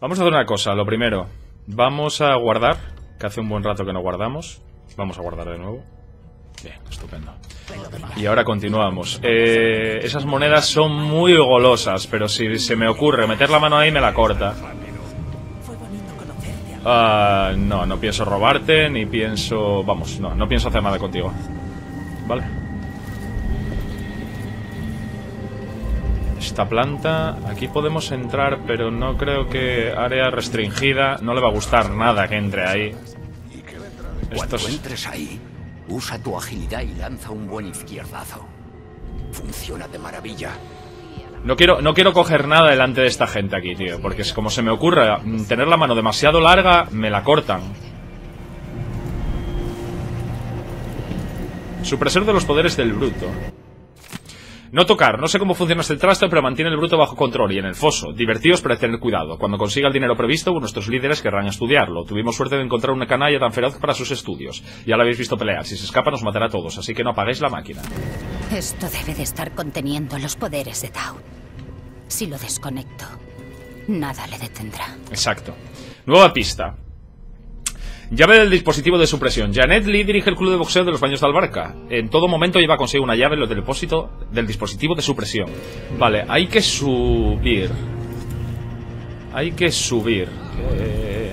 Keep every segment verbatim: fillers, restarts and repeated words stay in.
Vamos a hacer una cosa, lo primero. Vamos a guardar, que hace un buen rato que no guardamos. Vamos a guardar de nuevo. Bien, estupendo. Y ahora continuamos. Eh, esas monedas son muy golosas, pero si se me ocurre meter la mano ahí, me la corta. Uh, no, no pienso robarte, ni pienso... Vamos, no, no pienso hacer nada contigo. Vale. Esta planta... Aquí podemos entrar, pero no creo que... Área restringida. No le va a gustar nada que entre ahí. Cuando entres ahí, usa tu agilidad y lanza un buen izquierdazo. Funciona de maravilla. No quiero, no quiero coger nada delante de esta gente aquí, tío. Porque es como se me ocurra tener la mano demasiado larga, me la cortan. Supresor de los poderes del bruto. No tocar. No sé cómo funciona este trasto, pero mantiene el bruto bajo control y en el foso. Divertidos para tener cuidado. Cuando consiga el dinero previsto, nuestros líderes querrán estudiarlo. Tuvimos suerte de encontrar una canalla tan feroz para sus estudios. Ya la habéis visto pelear. Si se escapa, nos matará a todos. Así que no apaguéis la máquina. Esto debe de estar conteniendo los poderes de Daud. Si lo desconecto, nada le detendrá. Exacto. Nueva pista. Llave del dispositivo de supresión. Janet Lee dirige el club de boxeo de los Baños de Albarca. En todo momento lleva consigo una llave del depósito del dispositivo de supresión. Vale, hay que subir. Hay que subir. Eh...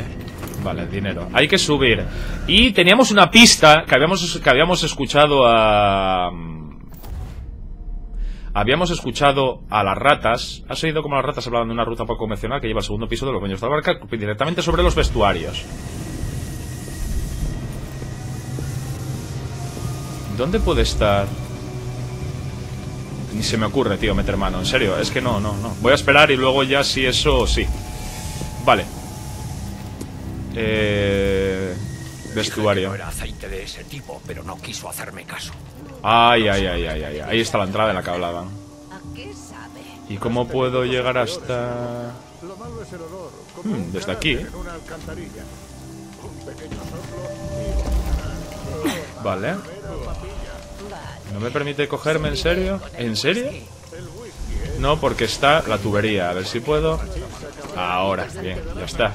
Vale, dinero. Hay que subir. Y teníamos una pista que habíamos, que habíamos escuchado a... Habíamos escuchado a las ratas. ¿Has oído cómo las ratas hablaban de una ruta poco convencional que lleva al segundo piso de los Baños de Albarca directamente sobre los vestuarios? ¿Dónde puede estar? Ni se me ocurre, tío, meter mano. En serio, es que no, no, no. Voy a esperar y luego ya si eso, sí. Vale. Eh... Vestuario. Era aceite de ese tipo, pero no quiso hacerme caso. Ay, ay, ay, ay, ay. Ahí está la entrada en la que hablaban. ¿Y cómo puedo llegar hasta...? Hmm, desde aquí. Vale. ¿No me permite cogerme en serio? ¿En serio? No, porque está la tubería. A ver si puedo. Ahora, bien, ya está.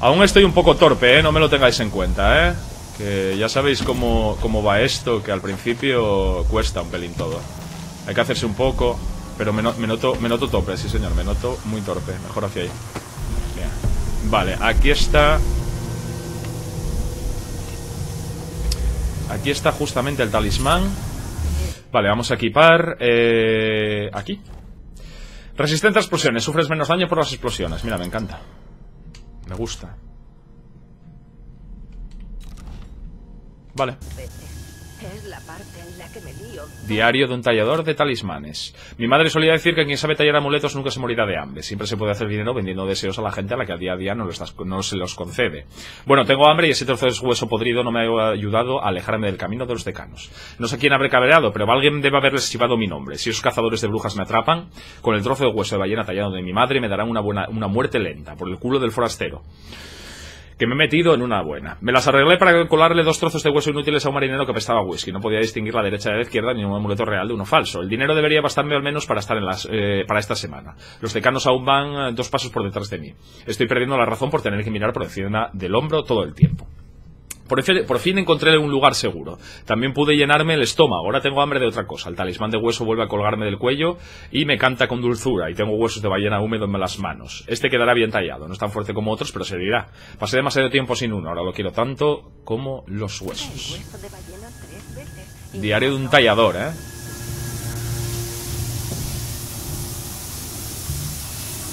Aún estoy un poco torpe, ¿eh? No me lo tengáis en cuenta, ¿eh? Que ya sabéis cómo, cómo va esto, que al principio cuesta un pelín todo. Hay que hacerse un poco, pero me, no, me, noto, me noto torpe, sí señor, me noto muy torpe. Mejor hacia ahí. Bien. Vale, aquí está... Aquí está justamente el talismán. Vale, vamos a equipar. Eh, aquí. Resistente a explosiones. Sufres menos daño por las explosiones. Mira, me encanta. Me gusta. Vale. Es la parte en la que me lío. Diario de un tallador de talismanes. Mi madre solía decir que quien sabe tallar amuletos nunca se morirá de hambre. Siempre se puede hacer dinero vendiendo deseos a la gente a la que a día a día no, estás, no se los concede. Bueno, tengo hambre y ese trozo de hueso podrido no me ha ayudado a alejarme del camino de los decanos. No sé quién habré cabreado, pero alguien debe haberles chivado mi nombre. Si esos cazadores de brujas me atrapan, con el trozo de hueso de ballena tallado de mi madre me darán una, buena, una muerte lenta por el culo del forastero. Que me he metido en una buena. Me las arreglé para colarle dos trozos de hueso inútiles a un marinero que apestaba whisky. No podía distinguir la derecha de la izquierda ni un amuleto real de uno falso. El dinero debería bastarme al menos para estar en las, eh, para esta semana. Los decanos aún van dos pasos por detrás de mí. Estoy perdiendo la razón por tener que mirar por encima del hombro todo el tiempo. Por fin encontré un lugar seguro. También pude llenarme el estómago. Ahora tengo hambre de otra cosa. El talismán de hueso vuelve a colgarme del cuello y me canta con dulzura. Y tengo huesos de ballena húmedo en las manos. Este quedará bien tallado. No es tan fuerte como otros, pero servirá. Pasé demasiado tiempo sin uno. Ahora lo quiero tanto como los huesos. Diario de un tallador, ¿eh?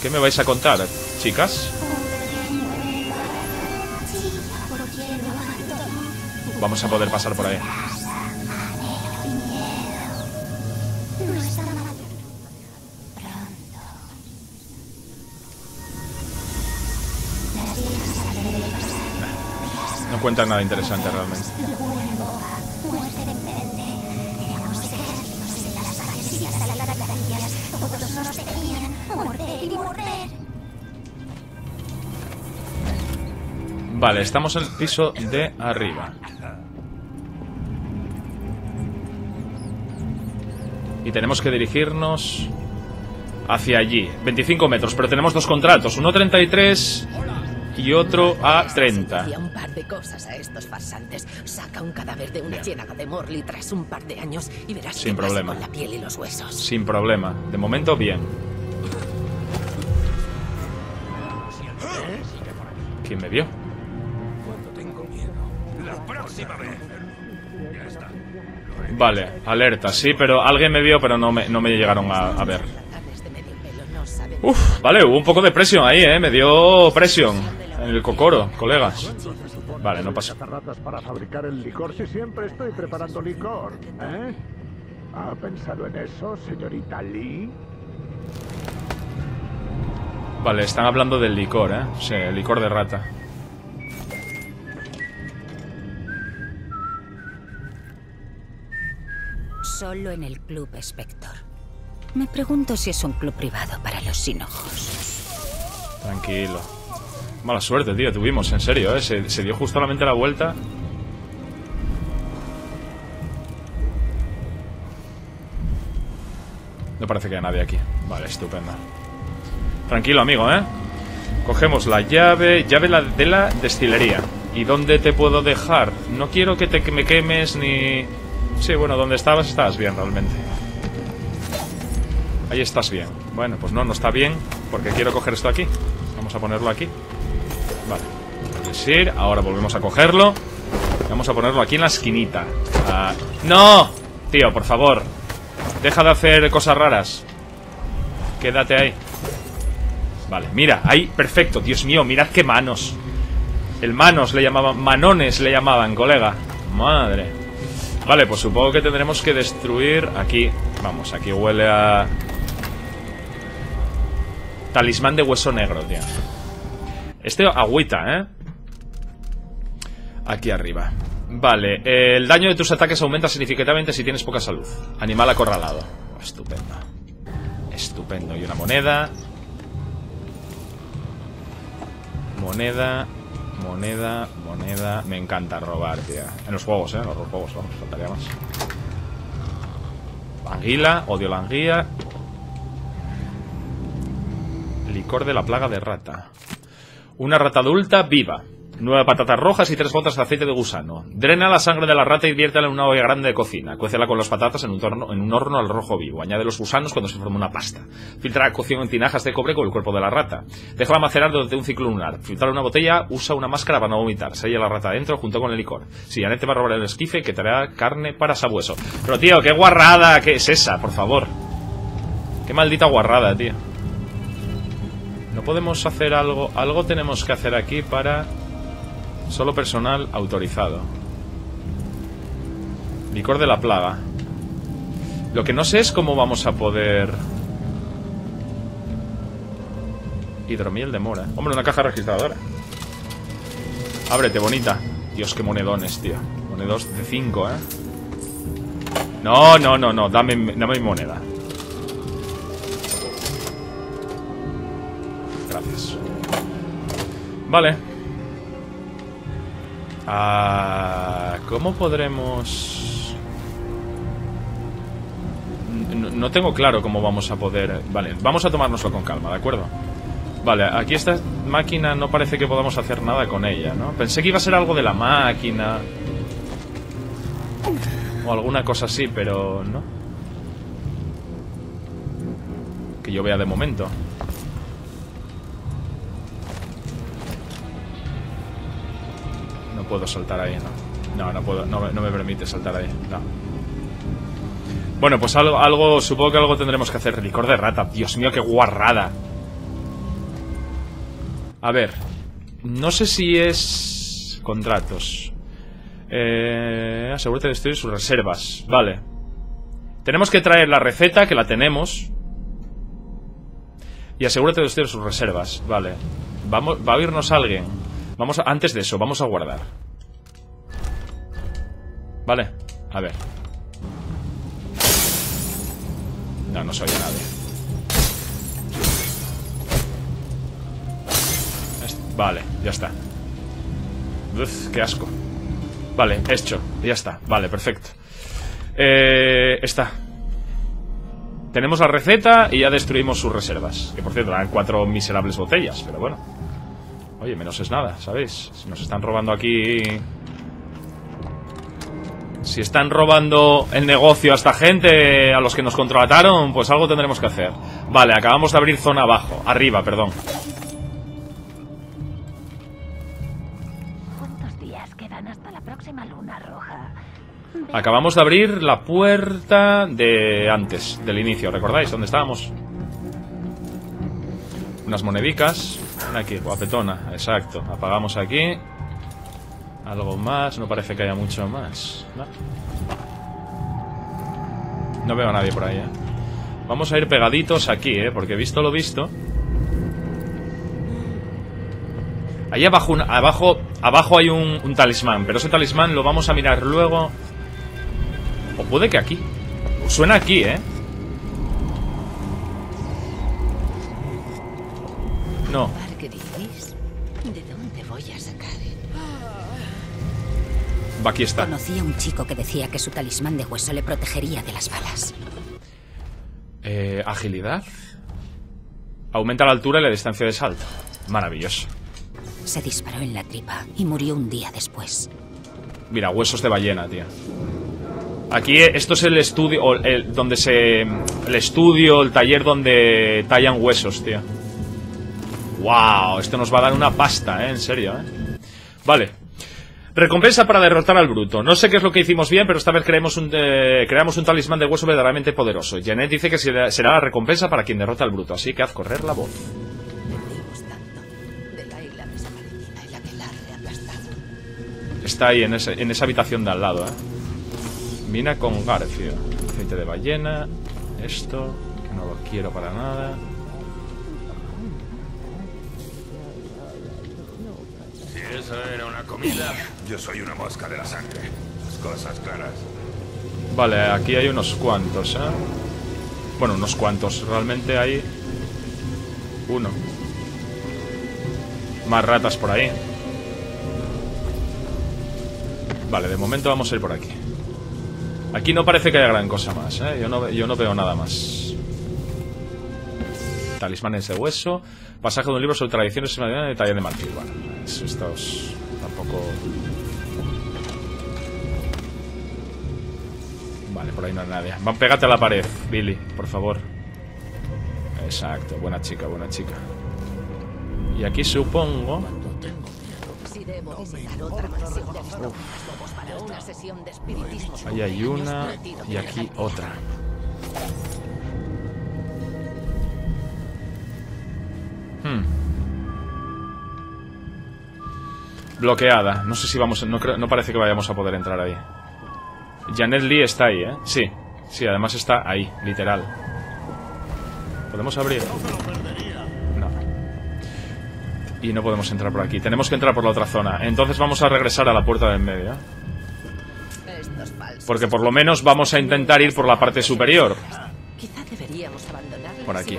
¿Qué me vais a contar, chicas? Vamos a poder pasar por ahí. No cuentan nada interesante realmente. Vale, estamos en el piso de arriba. Y tenemos que dirigirnos hacia allí. veinticinco metros, pero tenemos dos contratos. Uno a treinta y tres y otro a treinta. Un par de cosas a estos farsantes. Saca un cadáver de una ciénaga de Morley tras un par de años y verás sin problema con la piel y los huesos. Sin problema. De momento, bien. ¿Quién me vio? Vale, alerta, sí, pero alguien me vio, pero no me, no me llegaron a, a ver. Uf, vale, hubo un poco de presión ahí, eh, me dio presión en el cocoro, colegas. Vale, no pasa. Para fabricar el licor, si siempre estoy preparando licor, ¿eh? ¿Ha pensado en eso, señorita Lee? Vale, están hablando del licor, eh, sí, el licor de rata. Solo en el club, Spector. Me pregunto si es un club privado para los sin ojos. Tranquilo. Mala suerte, tío, tuvimos, en serio, ¿eh? Se, se dio justamente la vuelta. No parece que haya nadie aquí. Vale, estupendo. Tranquilo, amigo, ¿eh? Cogemos la llave, llave la de la destilería. ¿Y dónde te puedo dejar? No quiero que te me quemes ni... Sí, bueno, donde estabas, estabas bien realmente. Ahí estás bien. Bueno, pues no, no está bien, porque quiero coger esto aquí. Vamos a ponerlo aquí. Vale, puedes ir. Ahora volvemos a cogerlo. Vamos a ponerlo aquí en la esquinita. Ah, ¡no! Tío, por favor, deja de hacer cosas raras. Quédate ahí. Vale, mira, ahí, perfecto. Dios mío, mirad qué manos. El manos le llamaban, manones le llamaban, colega. Madre. Vale, pues supongo que tendremos que destruir aquí. Vamos, aquí huele a... Talismán de hueso negro, tío. Este agüita, ¿eh? Aquí arriba. Vale, eh, el daño de tus ataques aumenta significativamente si tienes poca salud. Animal acorralado. Estupendo. Estupendo. Y una moneda. Moneda... Moneda, moneda... Me encanta robar, tío. En los juegos, ¿eh? En los juegos, vamos, faltaría más. Anguila, odio la anguila. Licor de la plaga de rata. Una rata adulta viva. Nueve patatas rojas y tres gotas de aceite de gusano. Drena la sangre de la rata y viértela en una olla grande de cocina. Cuécela con las patatas en un, torno, en un horno al rojo vivo. Añade los gusanos cuando se forma una pasta. Filtra la cocción en tinajas de cobre con el cuerpo de la rata. Déjala macerar durante un ciclo lunar. Filtra una botella, usa una máscara para no vomitar. Sella la rata adentro junto con el licor. Si Janet te va a robar el esquife, que te hará carne para sabueso. Pero tío, qué guarrada, qué es esa, por favor. Qué maldita guarrada, tío. No podemos hacer algo. Algo tenemos que hacer aquí para... Solo personal autorizado. Licor de la plaga. Lo que no sé es cómo vamos a poder... Hidromiel de mora. Hombre, una caja registradora. Ábrete, bonita. Dios, qué monedones, tío. Monedos de cinco, ¿eh? No, no, no, no. Dame, dame mi moneda. Gracias. Vale. Ah, ¿cómo podremos...? No, no tengo claro cómo vamos a poder... Vale, vamos a tomárnoslo con calma, ¿de acuerdo? Vale, aquí esta máquina no parece que podamos hacer nada con ella, ¿no? Pensé que iba a ser algo de la máquina... O alguna cosa así, pero no. Que yo vea de momento. Puedo saltar ahí, ¿no? No, no puedo, no, no me permite saltar ahí, no. Bueno, pues algo, algo, supongo que algo tendremos que hacer. Licor de rata, Dios mío, qué guarrada. A ver, no sé si es... Contratos. Eh, asegúrate de destruir sus reservas, vale. Tenemos que traer la receta, que la tenemos. Y asegúrate de destruir sus reservas, vale. Vamos, va a oírnos alguien. Vamos a, antes de eso, vamos a guardar. Vale, a ver. No, no se oye nadie. Vale, ya está. Uf, qué asco. Vale, hecho, ya está. Vale, perfecto. Eh, está. Tenemos la receta y ya destruimos sus reservas. Que por cierto, eran cuatro miserables botellas, pero bueno. Oye, menos es nada, ¿sabéis? Si nos están robando aquí... Si están robando el negocio a esta gente, a los que nos contrataron, pues algo tendremos que hacer. Vale, acabamos de abrir zona abajo. Arriba, perdón. ¿Cuántos días quedan hasta la próxima luna roja? Acabamos de abrir la puerta de antes, del inicio. ¿Recordáis dónde estábamos? Unas monedicas. Aquí, guapetona. Exacto. Apagamos aquí. Algo más, no parece que haya mucho más, ¿no? No veo a nadie por ahí, ¿eh? Vamos a ir pegaditos aquí, ¿eh? Porque visto lo visto. Ahí abajo, un, abajo, abajo hay un, un talismán, pero ese talismán lo vamos a mirar luego. O puede que aquí. Suena aquí, ¿eh? No. Aquí está. Conocí a un chico que decía que su talismán de hueso le protegería de las balas. Eh, agilidad. Aumenta la altura y la distancia de salto. Maravilloso. Se disparó en la tripa y murió un día después. Mira, huesos de ballena, tío. Aquí, esto es el estudio, o el, donde se... El estudio, el taller donde tallan huesos, tío. Wow, esto nos va a dar una pasta, ¿eh? En serio, ¿eh? Vale. Recompensa para derrotar al bruto. No sé qué es lo que hicimos bien, pero esta vez creamos un, eh, creamos un talismán de hueso verdaderamente poderoso. Janet dice que será, será la recompensa para quien derrota al bruto, así que haz correr la voz. Está ahí, en, ese, en esa habitación de al lado, ¿eh? Mina con Garfio. Aceite de ballena. Esto, que no lo quiero para nada. Eso era una comida. Yo soy una mosca de la sangre. Las cosas claras. Vale, aquí hay unos cuantos, ¿eh? Bueno, unos cuantos. Realmente hay... Uno. Más ratas por ahí. Vale, de momento vamos a ir por aquí. Aquí no parece que haya gran cosa más, ¿eh? Yo no, yo no veo nada más. Talismanes de hueso. Pasaje de un libro sobre tradiciones y de taller de marfil. Bueno, estos tampoco... Vale, por ahí no hay nadie. Va, pégate a la pared, Billy, por favor. Exacto, buena chica, buena chica. Y aquí supongo... Uf. Ahí hay una y aquí otra. Hmm. Bloqueada. No sé si vamos... No, creo, no parece que vayamos a poder entrar ahí. Janet Lee está ahí, ¿eh? Sí. Sí, además está ahí, literal. ¿Podemos abrir? No. Y no podemos entrar por aquí. Tenemos que entrar por la otra zona. Entonces vamos a regresar a la puerta del medio. Porque por lo menos vamos a intentar ir por la parte superior. Por aquí.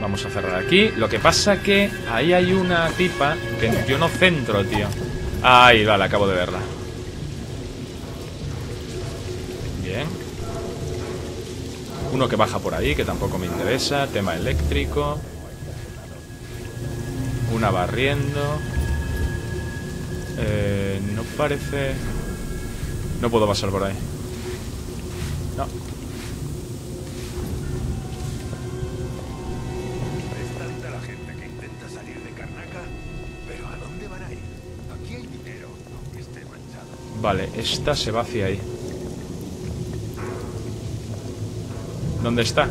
Vamos a cerrar aquí. Lo que pasa que ahí hay una tipa veintiuno centro, tío. Ahí, vale, acabo de verla. Bien. Uno que baja por ahí, que tampoco me interesa. Tema eléctrico. Una barriendo. Eh, no parece... No puedo pasar por ahí. No. Vale, esta se va hacia ahí. ¿Dónde está?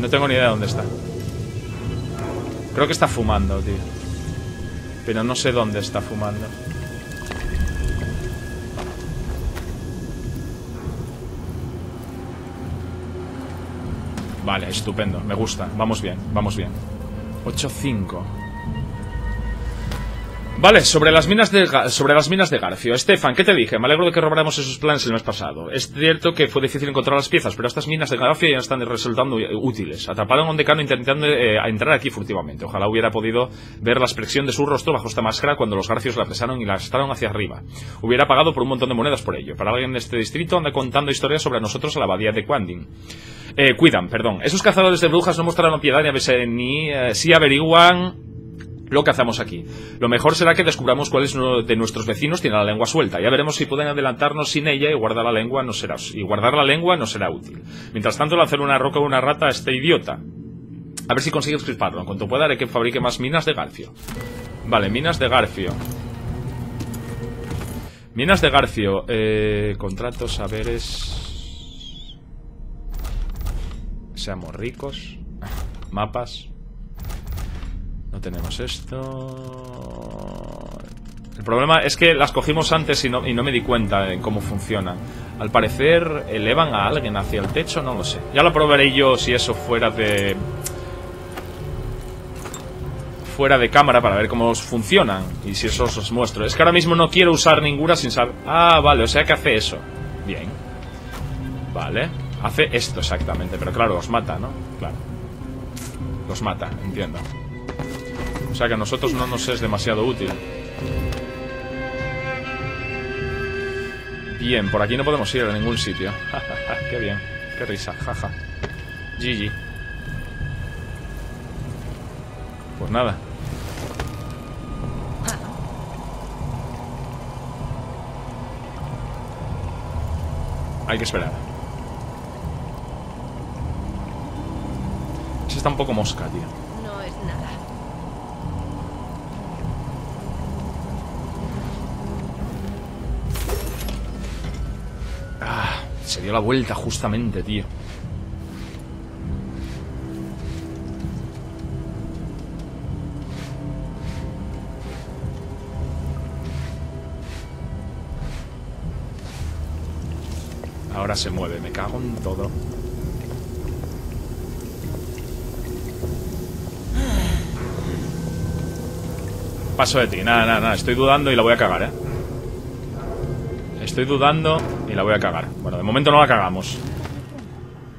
No tengo ni idea de dónde está. Creo que está fumando, tío. Pero no sé dónde está fumando. Vale, estupendo. Me gusta. Vamos bien, vamos bien. ocho cinco. Vale, sobre las minas de sobre las minas de Garfio. Estefan, ¿qué te dije? Me alegro de que robáramos esos planes el mes pasado. Es cierto que fue difícil encontrar las piezas, pero estas minas de Garfio ya están resultando útiles. Atraparon a un decano intentando eh, entrar aquí furtivamente. Ojalá hubiera podido ver la expresión de su rostro bajo esta máscara cuando los Garfios la apresaron y la arrastraron hacia arriba. Hubiera pagado por un montón de monedas por ello. Para alguien de este distrito anda contando historias sobre nosotros a la abadía de Quandin. Eh, cuidan, perdón. Esos cazadores de brujas no mostraron piedad ni, a ni eh, si averiguan... lo cazamos aquí. Lo mejor será que descubramos cuáles de nuestros vecinos tiene la lengua suelta. Ya veremos si pueden adelantarnos sin ella y guardar la lengua no será, y guardar la lengua no será útil. Mientras tanto, lanzar una roca o una rata a este idiota. A ver si consigues crisparlo. En cuanto pueda, haré que fabrique más minas de Garfio. Vale, minas de Garfio. Minas de Garfio. Eh, contratos, saberes... Seamos ricos. Mapas... No tenemos esto. El problema es que las cogimos antes y no, y no me di cuenta en cómo funcionan. Al parecer elevan a alguien hacia el techo, no lo sé. Ya lo probaré yo si eso fuera de... Fuera de cámara para ver cómo funcionan. Y si eso os muestro. Es que ahora mismo no quiero usar ninguna sin saber... Ah, vale, o sea que hace eso. Bien. Vale. Hace esto exactamente, pero claro, los mata, ¿no? Claro. Los mata, entiendo. O sea que a nosotros no nos es demasiado útil. Bien, por aquí no podemos ir a ningún sitio. Qué bien, qué risa, jaja. G G. Pues nada. Hay que esperar. Ese está un poco mosca, tío. Se dio la vuelta justamente, tío. Ahora se mueve, me cago en todo. Paso de ti, nada, nada, nada. Estoy dudando y la voy a cagar, eh. Estoy dudando y la voy a cagar. Bueno, de momento no la cagamos.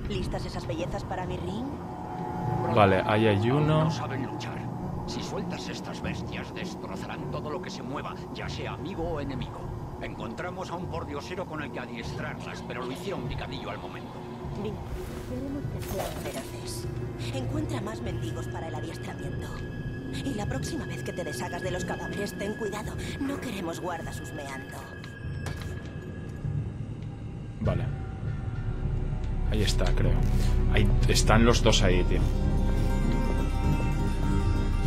¿Listas esas bellezas para mi ring? Vale, ahí hay uno. No saben luchar. Si sueltas estas bestias, destrozarán todo lo que se mueva, ya sea amigo o enemigo. Encontramos a un pordiosero con el que adiestrarlas, pero lo hicieron picadillo al momento. Encuentra más mendigos para el adiestramiento. Y la próxima vez que te deshagas de los cadáveres, ten cuidado. No queremos guardas husmeando. Vale. Ahí está, creo. Ahí están los dos ahí, tío.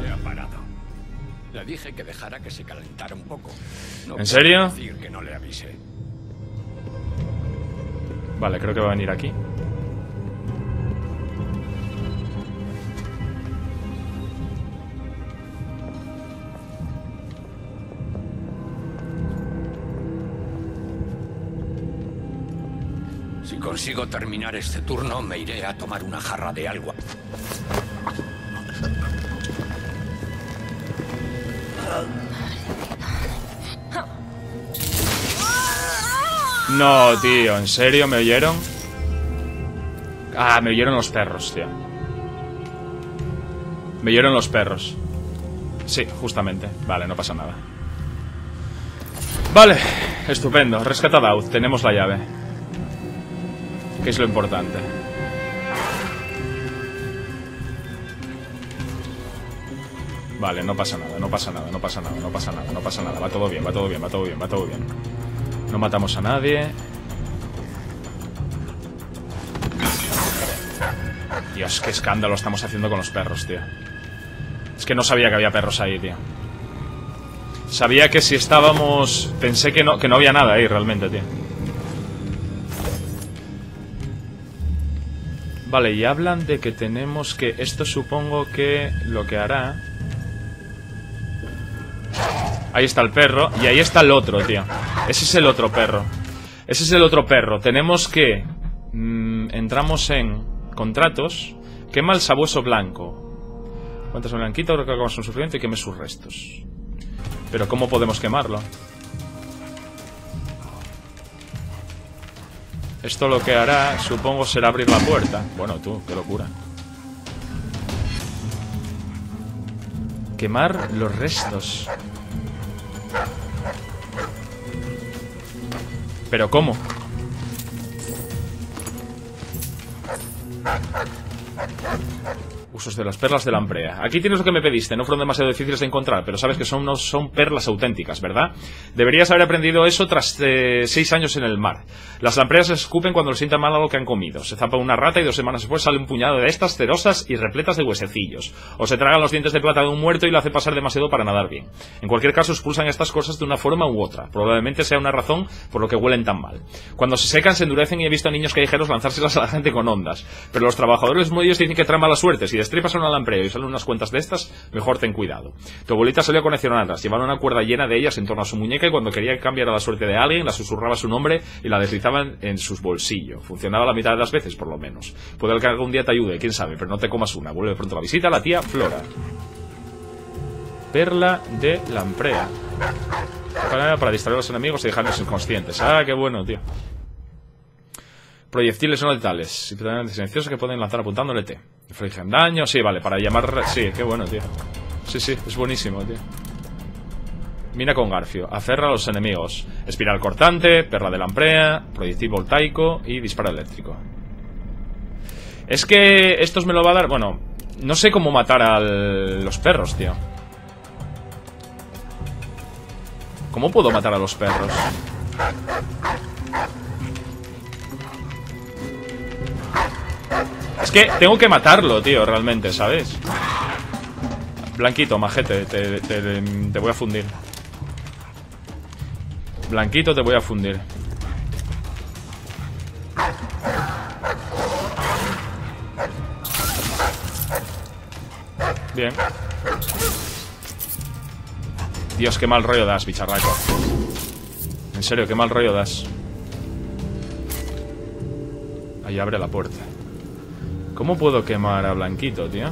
Se ha parado. Le dije que dejara que se calentara un poco. No. ¿En serio? Decir que no le avise. Vale, creo que va a venir aquí. Si consigo terminar este turno, me iré a tomar una jarra de agua. No, tío, ¿en serio? ¿Me oyeron? Ah, me oyeron los perros, tío. Me oyeron los perros. Sí, justamente. Vale, no pasa nada. Vale, estupendo. Rescata a Daud, tenemos la llave. Que es lo importante. Vale, no pasa nada, no pasa nada, no pasa nada, no pasa nada, no pasa nada. Va todo bien, va todo bien, va todo bien, va todo bien. No matamos a nadie. Dios, qué escándalo estamos haciendo con los perros, tío. Es que no sabía que había perros ahí, tío. Sabía que si estábamos... Pensé que no, que no había nada ahí realmente, tío. Vale, y hablan de que tenemos que... Esto supongo que lo que hará... Ahí está el perro. Y ahí está el otro, tío. Ese es el otro perro. Ese es el otro perro. Tenemos que... Mmm, entramos en... Contratos. Quema el sabueso blanco. Cuántas blanquitas, ahora que acabamos un sufrimiento y queme sus restos. Pero ¿cómo podemos quemarlo? Esto lo que hará, supongo, será abrir la puerta. Bueno, tú, qué locura. Quemar los restos. ¿Pero cómo? Usos de las perlas de la Ambrea. Aquí tienes lo que me pediste, no fueron demasiado difíciles de encontrar, pero sabes que son, no son perlas auténticas, ¿verdad? Deberías haber aprendido eso tras eh, seis años en el mar. Las lampreas escupen cuando les sientan mal algo que han comido. Se zapa una rata y dos semanas después sale un puñado de estas cerosas y repletas de huesecillos. O se tragan los dientes de plata de un muerto y lo hace pasar demasiado para nadar bien. En cualquier caso, expulsan estas cosas de una forma u otra. Probablemente sea una razón por lo que huelen tan mal. Cuando se secan, se endurecen y he visto a niños callejeros lanzárselas a la gente con ondas. Pero los trabajadores medios dicen que traen mala suerte. Si tripas a una lamprea y salen unas cuantas de estas, mejor ten cuidado. Tu abuelita solía coleccionarlas, llevaba una cuerda llena de ellas en torno a su muñeca y cuando quería cambiar a la suerte de alguien, la susurraba su nombre y la deslizaban en sus bolsillos. Funcionaba la mitad de las veces, por lo menos. Puede que algún día te ayude, quién sabe, pero no te comas una. Vuelve pronto a la visita, la tía Flora. Perla de lamprea. Para distraer a los enemigos y dejarlos inconscientes. Ah, qué bueno, tío. Proyectiles no letales. Y silenciosos que pueden lanzar apuntándole T. Infligen daño. Sí, vale, para llamar... Sí, qué bueno, tío. Sí, sí, es buenísimo, tío. Mina con garfio. Aferra a los enemigos. Espiral cortante, perla de lamprea, proyectil voltaico y disparo eléctrico. Es que estos me lo va a dar... Bueno, no sé cómo matar a los perros, tío. ¿Cómo puedo matar a los perros? Es que tengo que matarlo, tío, realmente, ¿sabes? Blanquito, majete, te, te, te voy a fundir. Blanquito, te voy a fundir. Bien. Dios, qué mal rollo das, bicharraco. En serio, qué mal rollo das. Ahí abre la puerta. ¿Cómo puedo quemar a Blanquito, tío?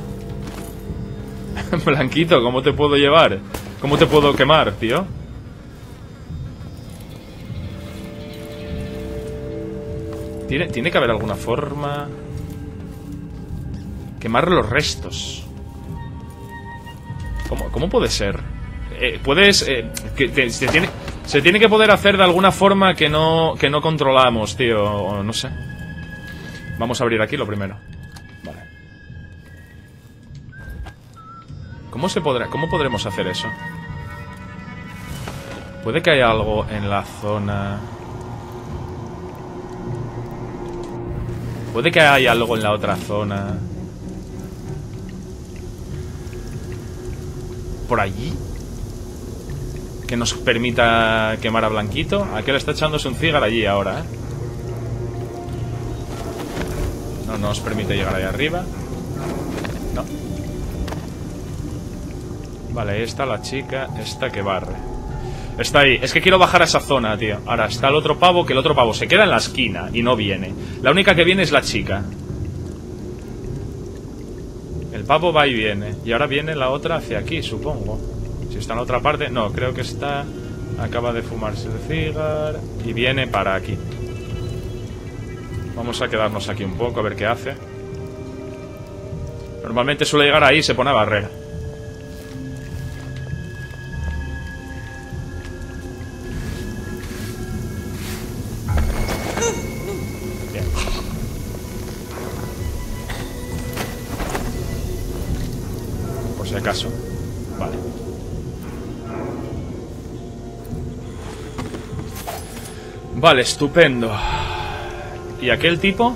Blanquito, ¿cómo te puedo llevar? ¿Cómo te puedo quemar, tío? Tiene, tiene que haber alguna forma... Quemar los restos. ¿Cómo, cómo puede ser? Eh, puedes... Eh, que te, se, tiene, se tiene que poder hacer de alguna forma que no, que no controlamos, tío. O no sé. Vamos a abrir aquí lo primero. ¿Cómo se podrá? ¿Cómo podremos hacer eso? Puede que haya algo en la zona. Puede que haya algo en la otra zona. ¿Por allí? Que nos permita quemar a Blanquito. Aquel está echándose un cigarro allí ahora, ¿eh? No nos permite llegar ahí arriba. Vale, esta la chica, esta que barre. Está ahí, es que quiero bajar a esa zona, tío. Ahora está el otro pavo, que el otro pavo se queda en la esquina y no viene. La única que viene es la chica. El pavo va y viene. Y ahora viene la otra hacia aquí, supongo. Si está en la otra parte, no, creo que está. Acaba de fumarse el cigarro y viene para aquí. Vamos a quedarnos aquí un poco, a ver qué hace. Normalmente suele llegar ahí y se pone a barrer. Caso. Vale. Vale, estupendo. ¿Y aquel tipo?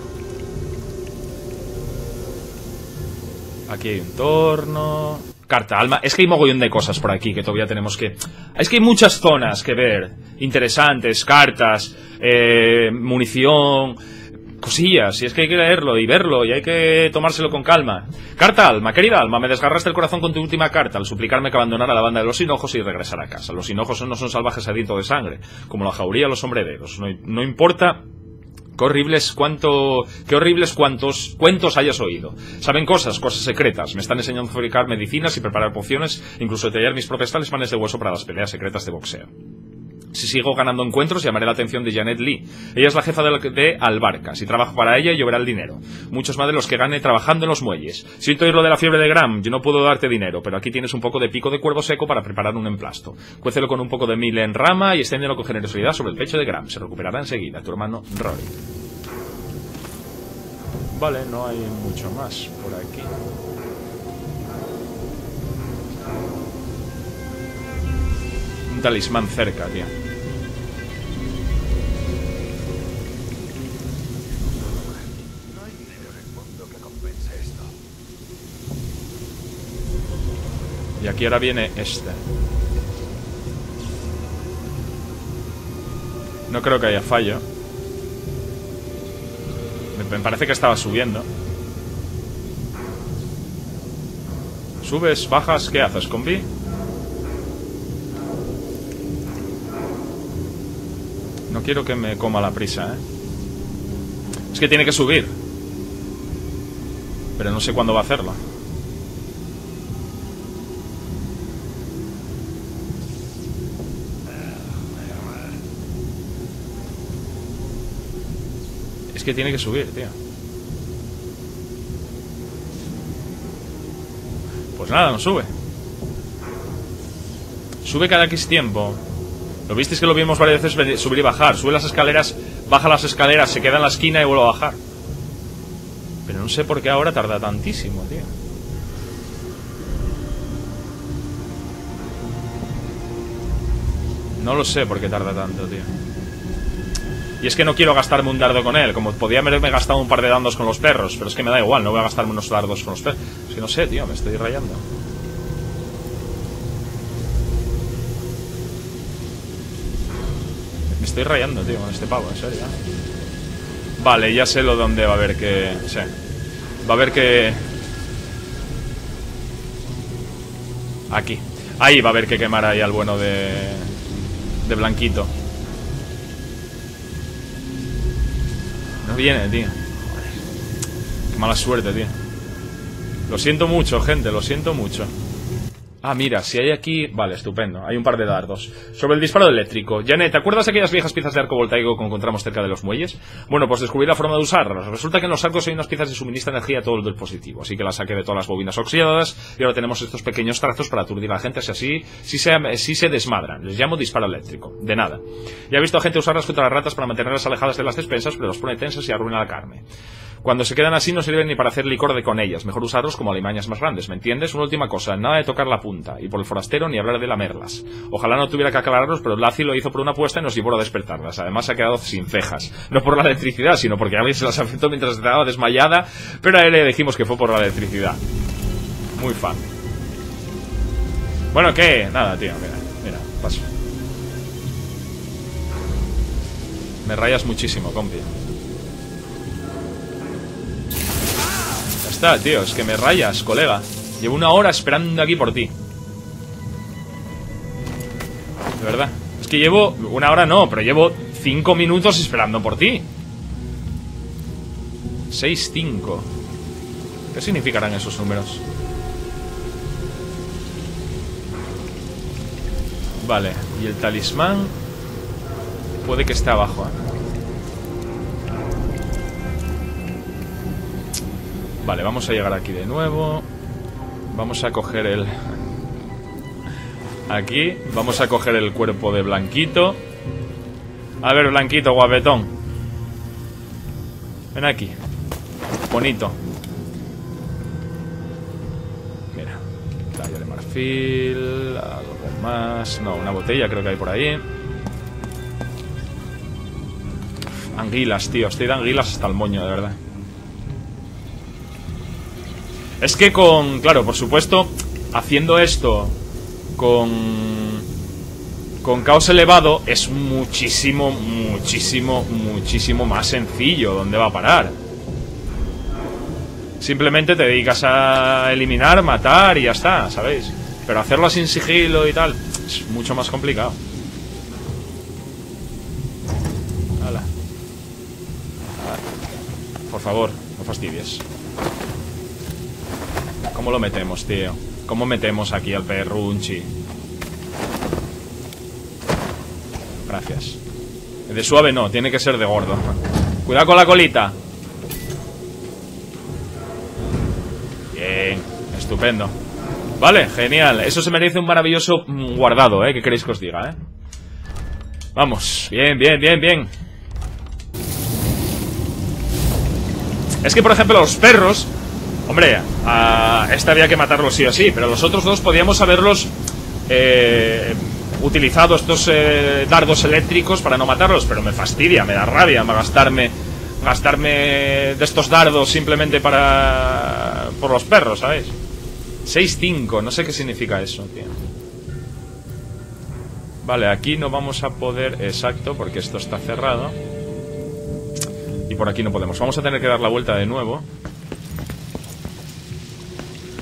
Aquí hay un torno. Carta, alma. Es que hay mogollón de cosas por aquí que todavía tenemos que... Es que hay muchas zonas que ver. Interesantes, cartas, eh, munición... Cosillas, y es que hay que leerlo y verlo y hay que tomárselo con calma. Carta alma, querida alma, me desgarraste el corazón con tu última carta al suplicarme que abandonara la banda de los hinojos y regresara a casa. Los hinojos no son salvajes sedientos de sangre, como la jauría o los sombrereros. No, no importa Qué horribles, cuánto, qué horribles cuántos cuentos hayas oído. Saben cosas, cosas secretas. Me están enseñando a fabricar medicinas y preparar pociones, incluso detallar mis propios talismanes de hueso para las peleas secretas de boxeo. Si sigo ganando encuentros, llamaré la atención de Janet Lee. Ella es la jefa de, la, de Albarca. Si trabajo para ella, lloverá el dinero. Muchos más de los que gane trabajando en los muelles. Siento oír lo de la fiebre de Gram. Yo no puedo darte dinero, pero aquí tienes un poco de pico de cuervo seco para preparar un emplasto. Cuécelo con un poco de miel en rama y exténdelo con generosidad sobre el pecho de Gram. Se recuperará enseguida. Tu hermano Rory. Vale, no hay mucho más por aquí. Un talismán cerca, tío. Y aquí ahora viene este. No creo que haya fallo. Me parece que estaba subiendo. Subes, bajas, ¿qué haces, combi? No quiero que me coma la prisa, ¿eh? Es que tiene que subir. Pero no sé cuándo va a hacerlo. Es que tiene que subir, tío. Pues nada, no sube. Sube cada X tiempo. Lo visteis que lo vimos varias veces subir y bajar. Sube las escaleras, baja las escaleras, se queda en la esquina y vuelve a bajar. Pero no sé por qué ahora tarda tantísimo, tío. No lo sé por qué tarda tanto, tío. Y es que no quiero gastarme un dardo con él. Como podía haberme gastado un par de dardos con los perros. Pero es que me da igual, no voy a gastarme unos dardos con los perros. Es que no sé, tío, me estoy rayando. Me estoy rayando, tío, con este pavo, en serio. Vale, ya sé lo donde va a haber que... Sí. Va a haber que... Aquí. Ahí va a haber que quemar ahí al bueno de... De Blanquito. No viene, tío. Qué mala suerte, tío. Lo siento mucho, gente, lo siento mucho. Ah, mira, si hay aquí... Vale, estupendo, hay un par de dardos. Sobre el disparo eléctrico. Janet, ¿te acuerdas de aquellas viejas piezas de arco voltaico que encontramos cerca de los muelles? Bueno, pues descubrí la forma de usarlas. Resulta que en los arcos hay unas piezas que suministran energía a todo el dispositivo. Así que las saqué de todas las bobinas oxidadas. Y ahora tenemos estos pequeños trazos para aturdir a la gente. Si así, si se, si se desmadran. Les llamo disparo eléctrico. De nada. Ya he visto a gente usarlas contra las ratas para mantenerlas alejadas de las despensas, pero las pone tensas y arruina la carne. Cuando se quedan así no sirven ni para hacer licor de con ellas. Mejor usarlos como alimañas más grandes, ¿me entiendes? Una última cosa, nada de tocar la punta. Y por el forastero ni hablar de lamerlas. Ojalá no tuviera que aclararlos, pero Laci lo hizo por una apuesta y nos llevó a despertarlas. Además se ha quedado sin cejas. No por la electricidad, sino porque alguien se las afectó mientras estaba desmayada. Pero a él le dijimos que fue por la electricidad. Muy fan. Bueno, ¿qué? Nada, tío, mira, mira, paso. Me rayas muchísimo, compi. Está, tío, es que me rayas, colega. Llevo una hora esperando aquí por ti. De verdad. Es que llevo... Una hora no, pero llevo cinco minutos esperando por ti. seis, cinco. ¿Qué significarán esos números? Vale, y el talismán... Puede que esté abajo, ¿eh? Vale, vamos a llegar aquí de nuevo. Vamos a coger el... Aquí. Vamos a coger el cuerpo de Blanquito. A ver, Blanquito, guapetón. Ven aquí. Bonito. Mira. Talla de marfil. Algo más. No, una botella creo que hay por ahí. Anguilas, tío. Estoy de anguilas hasta el moño, de verdad. Es que con... Claro, por supuesto, haciendo esto con... Con caos elevado es muchísimo, muchísimo, muchísimo más sencillo. ¿Dónde va a parar? Simplemente te dedicas a eliminar, matar y ya está, ¿sabéis? Pero hacerlo sin sigilo y tal es mucho más complicado. Hala. favor, no fastidies. ¿Cómo lo metemos, tío? ¿Cómo metemos aquí al perrunchi? Gracias. De suave no, tiene que ser de gordo. Cuidado con la colita. Bien, estupendo. Vale, genial. Eso se merece un maravilloso guardado, ¿eh? ¿Qué queréis que os diga, eh? Vamos, bien, bien, bien, bien. Es que, por ejemplo, los perros... Hombre, a este había que matarlos sí o sí, pero los otros dos podíamos haberlos eh, utilizado estos eh, dardos eléctricos para no matarlos, pero me fastidia, me da rabia gastarme, gastarme de estos dardos simplemente para... por los perros, ¿sabéis? seis cinco, no sé qué significa eso, tío. Vale, aquí no vamos a poder... Exacto, porque esto está cerrado. Y por aquí no podemos. Vamos a tener que dar la vuelta de nuevo.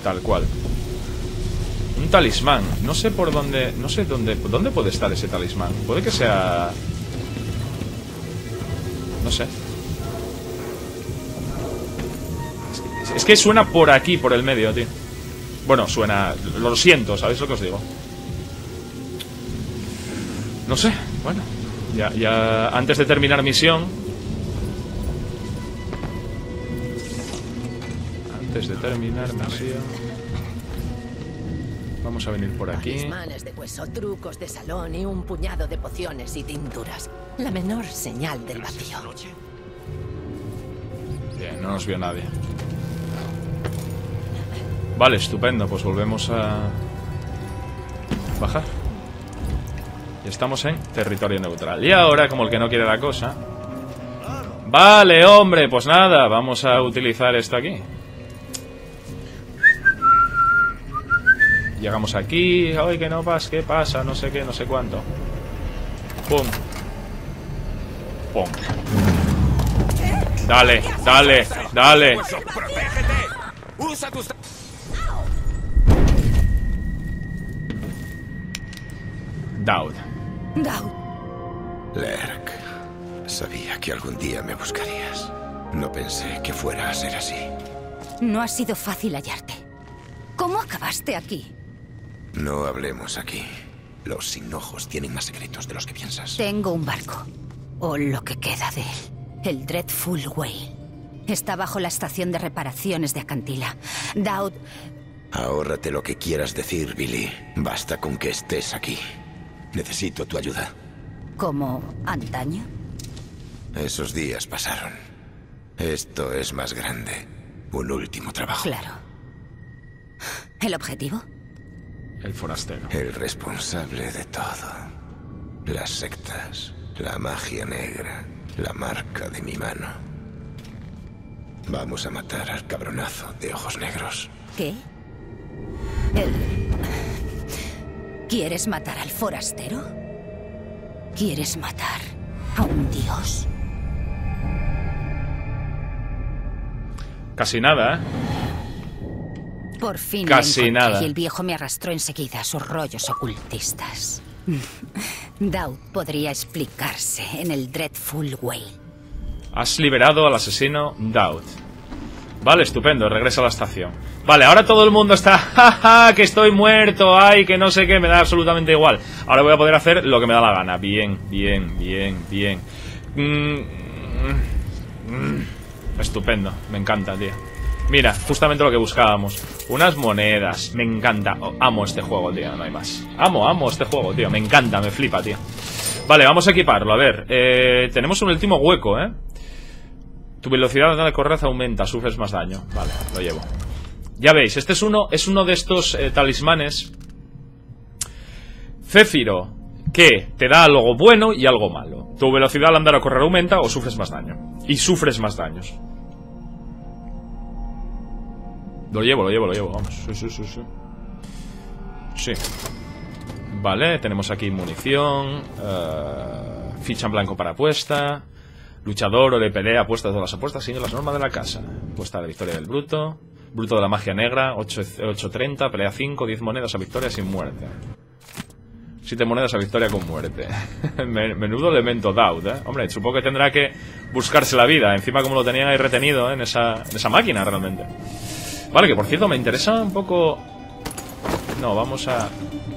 Tal cual. Un talismán. No sé por dónde... No sé dónde... ¿Dónde puede estar ese talismán? Puede que sea... No sé. Es que, es que suena por aquí, por el medio, tío. Bueno, suena... Lo siento, ¿sabéis lo que os digo? No sé, bueno. Ya, ya antes de terminar misión. Antes de terminar misión. Vamos a venir por aquí. Talismanes de hueso, trucos de salón y un puñado de pociones y tinturas. La menor señal del vacío. Bien, no nos vio nadie. Vale, estupendo, pues volvemos a bajar. Estamos en territorio neutral. Y ahora, como el que no quiere la cosa... Vale, hombre, pues nada. Vamos a utilizar esto aquí. Llegamos aquí. Ay, que no pasa, que pasa, no sé qué, no sé cuánto. Pum. Pum. Dale, dale, dale. Daud. Daud. Lurk, sabía que algún día me buscarías. No pensé que fuera a ser así. No ha sido fácil hallarte. ¿Cómo acabaste aquí? No hablemos aquí. Los sin ojos tienen más secretos de los que piensas. Tengo un barco. O lo que queda de él. El Dreadful Whale. Está bajo la estación de reparaciones de Acantila. Daud... Ahórrate lo que quieras decir, Billie. Basta con que estés aquí. Necesito tu ayuda. ¿Como antaño? Esos días pasaron. Esto es más grande. Un último trabajo. Claro. ¿El objetivo? El forastero. El responsable de todo. Las sectas, la magia negra, la marca de mi mano. Vamos a matar al cabronazo de ojos negros. ¿Qué? El... ¿Quieres matar al forastero? ¿Quieres matar a un dios? Casi nada, ¿eh? Por fin casi nada. Y el viejo me arrastró enseguida a sus rollos ocultistas. Daud podría explicarse en el Dreadful Whale. Has liberado al asesino Daud. Vale, estupendo, regresa a la estación. Vale, ahora todo el mundo está... ¡Ja, ja! Que estoy muerto, ay, que no sé qué, me da absolutamente igual. Ahora voy a poder hacer lo que me da la gana. Bien, bien, bien, bien. Mm, mm, estupendo, me encanta, tío. Mira, justamente lo que buscábamos. Unas monedas, me encanta. Oh, amo este juego, tío, no hay más. Amo, amo este juego, tío, me encanta, me flipa, tío. Vale, vamos a equiparlo, a ver. Eh, tenemos un último hueco, ¿eh? Tu velocidad de correr aumenta, sufres más daño. Vale, lo llevo. Ya veis, este es uno, es uno de estos eh, talismanes Céfiro, que te da algo bueno y algo malo. Tu velocidad al andar o correr aumenta o sufres más daño. Y sufres más daños. Lo llevo, lo llevo, lo llevo, vamos. Sí, sí, sí, sí. Sí. Vale, tenemos aquí munición, uh, ficha en blanco para apuesta. Luchador o de pelea, apuestas de las apuestas, siguiendo las normas de la casa. Apuesta a la victoria del bruto. Bruto de la magia negra, ocho treinta, pelea cinco, diez monedas a victoria sin muerte. Siete monedas a victoria con muerte. Menudo elemento Daud, ¿eh? Hombre, supongo que tendrá que buscarse la vida. Encima como lo tenían ahí retenido, ¿eh? en, esa, en esa máquina realmente. Vale, que por cierto me interesa un poco... No, vamos a...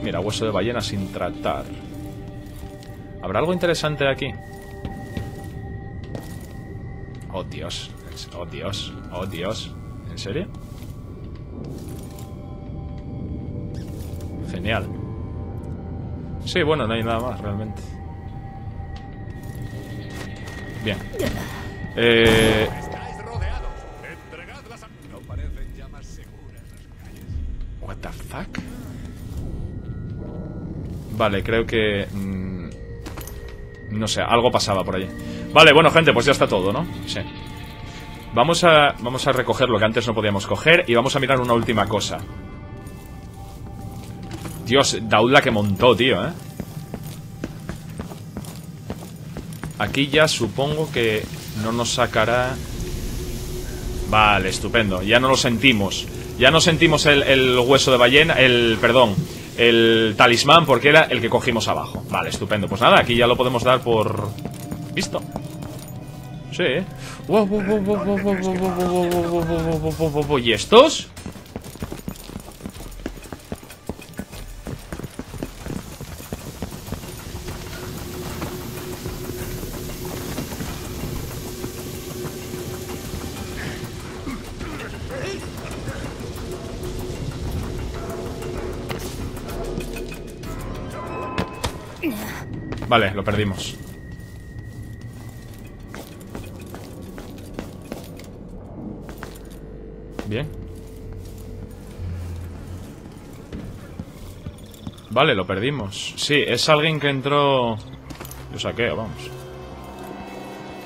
Mira, hueso de ballena sin tratar. ¿Habrá algo interesante aquí? Oh, Dios. Oh, Dios. Oh, Dios. ¿En serio? Genial. Sí, bueno, no hay nada más realmente. Bien. Eh... What the fuck? Vale, creo que... Mmm, no sé, algo pasaba por allí. Vale, bueno, gente, pues ya está todo, ¿no? Sí. Vamos a, vamos a recoger lo que antes no podíamos coger y vamos a mirar una última cosa. Dios, Daud la que montó, tío, ¿eh? Aquí ya supongo que no nos sacará... Vale, estupendo. Ya no lo sentimos. Ya no sentimos el, el hueso de ballena... El... Perdón. El talismán, porque era el que cogimos abajo. Vale, estupendo. Pues nada, aquí ya lo podemos dar por... Listo. Sí, ¿eh? ¿Y estos? Vale, lo perdimos. Bien. Vale, lo perdimos. Sí, es alguien que entró... Yo saqueo, vamos.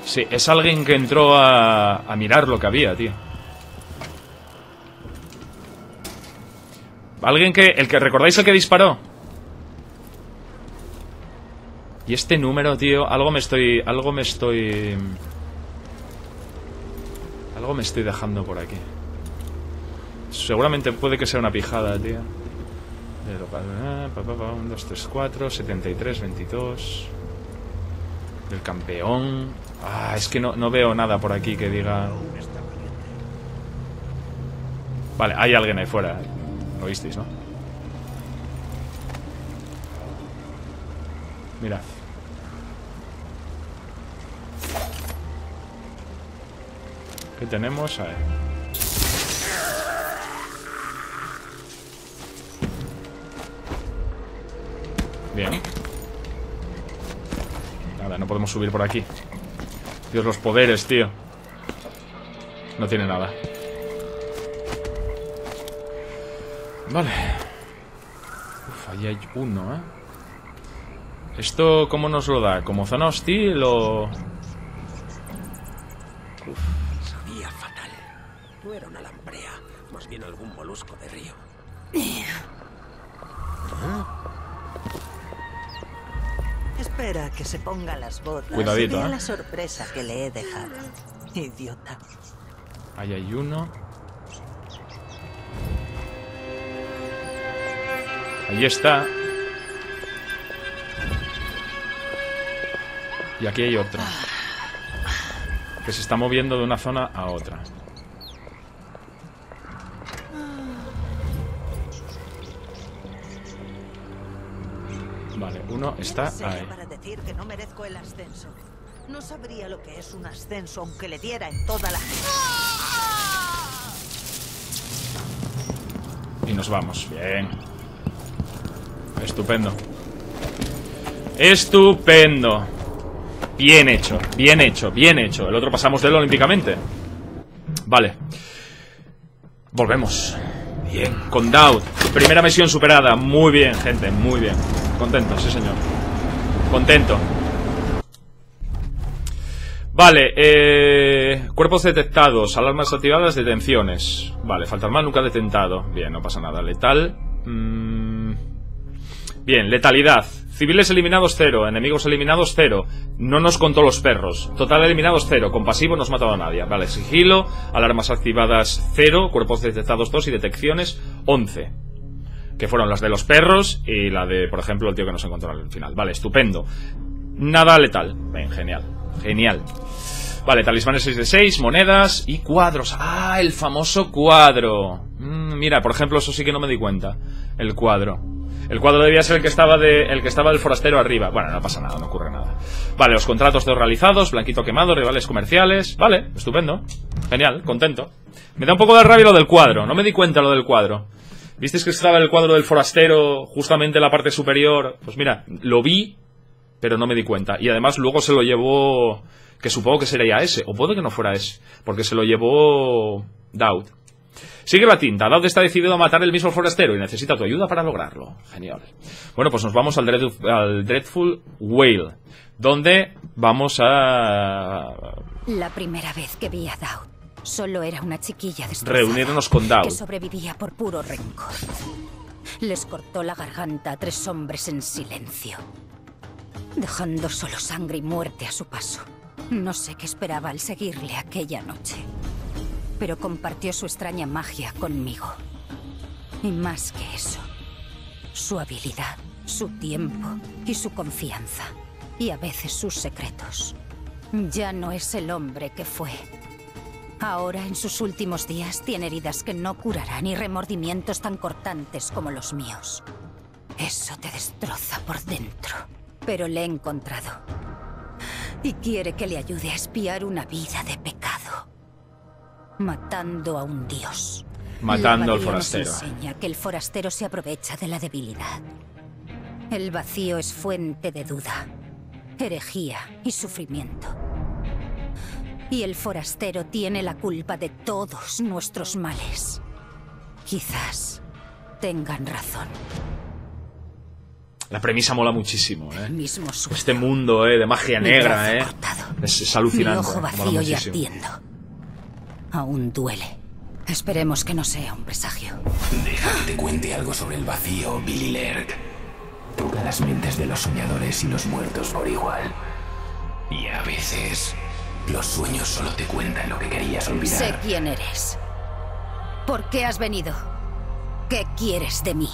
Sí, es alguien que entró a, a mirar lo que había, tío. Alguien que... El que recordáis el que disparó. Y este número, tío, algo me estoy... Algo me estoy... Algo me estoy dejando por aquí. Seguramente puede que sea una pijada, tío. uno, dos, tres, cuatro, setenta y tres, veintidós. Del campeón. Ah, es que no, no veo nada por aquí que diga... Vale, hay alguien ahí fuera. Lo visteis, ¿no? Mirad. ¿Qué tenemos? A ver. Bien. Nada, no podemos subir por aquí. Dios, los poderes, tío. No tiene nada. Vale. Uf, ahí hay uno, ¿eh? ¿Esto cómo nos lo da? ¿Como zona hostil o...? Uf. Sabía fatal. No era una lamprea, más bien algún molusco de río. ¿Ah? Espera que se ponga las botas. Cuidadito, ¿eh? La sorpresa que le he dejado. Idiota. Ahí hay uno. Ahí está. Y aquí hay otro. Que se está moviendo de una zona a otra. Vale, uno está ahí. Para decir que no merezco el ascenso. No sabría lo que es un ascenso aunque le diera en toda la... Y nos vamos. Bien. Estupendo. Estupendo. Bien hecho, bien hecho, bien hecho. El otro pasamos de él olímpicamente. Vale. Volvemos. Bien, con Daud. Primera misión superada. Muy bien, gente, muy bien. Contento, sí señor. Contento. Vale, eh... cuerpos detectados, alarmas activadas, detenciones. Vale, fantasma nunca detentado. Bien, no pasa nada. Letal. Mm... Bien, letalidad. Civiles eliminados cero, enemigos eliminados cero. No nos contó los perros. Total eliminados cero, compasivo no has matado a nadie. Vale, sigilo, alarmas activadas cero, cuerpos detectados dos y detecciones once. que fueron las de los perros y la de, por ejemplo, el tío que nos encontró al final. Vale, estupendo. Nada letal. Bien, genial. Genial. Vale, talismanes seis de seis, monedas y cuadros. ¡Ah, el famoso cuadro! Mm, mira, por ejemplo, eso sí que no me di cuenta. El cuadro. El cuadro debía ser el que estaba de, el que estaba del forastero arriba. Bueno, no pasa nada, no ocurre nada. Vale, los contratos de realizados, blanquito quemado, rivales comerciales. Vale, estupendo. Genial, contento. Me da un poco de rabia lo del cuadro. No me di cuenta lo del cuadro. ¿Visteis que estaba el cuadro del forastero justamente en la parte superior? Pues mira, lo vi, pero no me di cuenta. Y además luego se lo llevó... Que supongo que sería ese, o puede que no fuera ese, porque se lo llevó Daud. Sigue la tinta, Daud está decidido a matar el mismo forastero y necesita tu ayuda para lograrlo. Genial. Bueno, pues nos vamos al, Dread, al Dreadful Whale, donde vamos a... La primera vez que vi a Daud, solo era una chiquilla destrozada. Reunirnos con Daud. Que sobrevivía por puro rencor. Les cortó la garganta a tres hombres en silencio, dejando solo sangre y muerte a su paso. No sé qué esperaba al seguirle aquella noche, pero compartió su extraña magia conmigo. Y más que eso, su habilidad, su tiempo y su confianza, y a veces sus secretos. Ya no es el hombre que fue. Ahora, en sus últimos días, tiene heridas que no curarán y remordimientos tan cortantes como los míos. Eso te destroza por dentro, pero le he encontrado. Y quiere que le ayude a espiar una vida de pecado, matando a un dios. Matando al forastero. Nos enseña que el forastero se aprovecha de la debilidad. El vacío es fuente de duda, herejía y sufrimiento. Y el forastero tiene la culpa de todos nuestros males. Quizás tengan razón. La premisa mola muchísimo, ¿eh? Este mundo, ¿eh? De magia negra, ¿eh? Es, es alucinante. Mi ojo vacío y ardiendo. Aún duele. Esperemos que no sea un presagio. Deja que te cuente algo sobre el vacío, Billie Lurk. Toca las mentes de los soñadores y los muertos por igual. Y a veces, los sueños solo te cuentan lo que querías olvidar. Sé quién eres. ¿Por qué has venido? ¿Qué quieres de mí?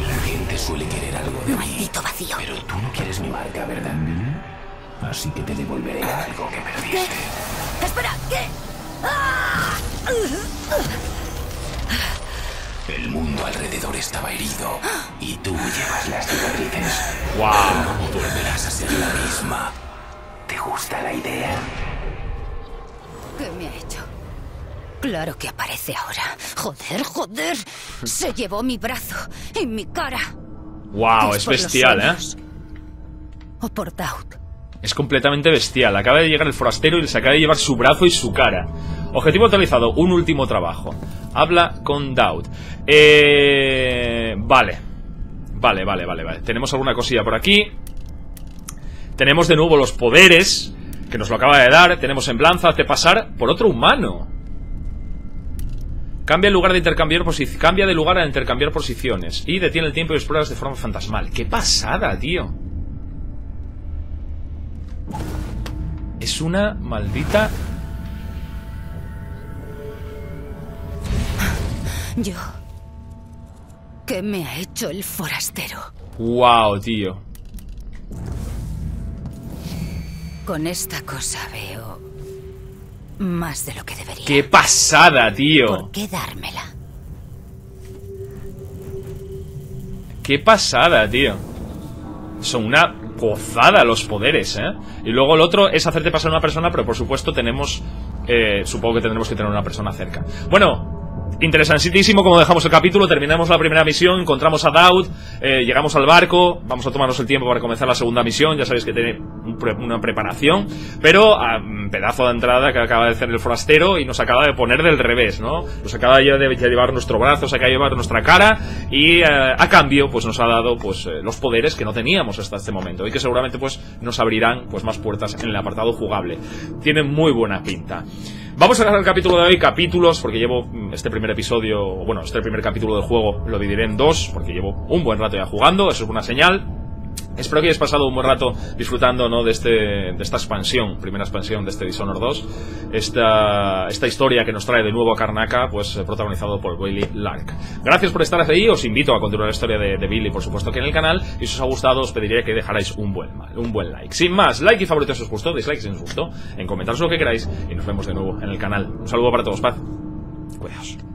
La gente suele querer algo de maldito mí, vacío. Pero tú no quieres mi marca, ¿verdad? Así que te devolveré algo que perdiste. ¿Qué? ¡Espera! ¿Qué? ¡Ah! El mundo alrededor estaba herido y tú llevas las cicatrices. ¡Wow! No volverás a ser la misma. ¿Te gusta la idea? ¿Qué me ha hecho? Claro que aparece ahora. Joder, joder. Se llevó mi brazo y mi cara. Wow, es bestial, ¿eh? O por Daud. Es completamente bestial. Acaba de llegar el forastero y se acaba de llevar su brazo y su cara. Objetivo actualizado, un último trabajo. Habla con Daud. Eh... Vale. Vale, vale, vale, vale. Tenemos alguna cosilla por aquí. Tenemos de nuevo los poderes que nos lo acaba de dar. Tenemos semblanza, hace pasar por otro humano. Cambia el lugar de intercambiar posiciones. Cambia de lugar a intercambiar posiciones. Y detiene el tiempo y exploras de forma fantasmal. ¡Qué pasada, tío! Es una maldita... Yo... ¿Qué me ha hecho el forastero? ¡Wow, tío! Con esta cosa veo... más de lo que debería. ¡Qué pasada, tío! ¿Por qué dármela? ¡Qué pasada, tío! Son una gozada los poderes, ¿eh? Y luego el otro es hacerte pasar una persona, pero por supuesto tenemos... Eh, supongo que tendremos que tener una persona cerca. Bueno, interesantísimo como dejamos el capítulo. Terminamos la primera misión, encontramos a Daud, eh, llegamos al barco. Vamos a tomarnos el tiempo para comenzar la segunda misión. Ya sabéis que tiene una preparación, pero... Um, pedazo de entrada que acaba de hacer el forastero y nos acaba de poner del revés, ¿no? Nos acaba de llevar nuestro brazo, se acaba de llevar nuestra cara y eh, a cambio pues nos ha dado pues eh, los poderes que no teníamos hasta este momento y que seguramente pues nos abrirán pues más puertas en el apartado jugable. Tiene muy buena pinta. Vamos a dejar el capítulo de hoy, capítulos, porque llevo este primer episodio, bueno, este primer capítulo del juego lo dividiré en dos porque llevo un buen rato ya jugando, eso es una señal. Espero que hayáis pasado un buen rato disfrutando, ¿no?, de, este, de esta expansión, primera expansión de este Dishonored dos. Esta, esta historia que nos trae de nuevo a Karnaca, pues protagonizado por Billie Lurk. Gracias por estar ahí, os invito a continuar la historia de, de Billie, por supuesto, aquí en el canal. Y si os ha gustado, os pediría que dejarais un buen, un buen like. Sin más, like y favorito si os gustó, dislike si os gustó, en comentaros lo que queráis y nos vemos de nuevo en el canal. Un saludo para todos, paz. Cuidaos.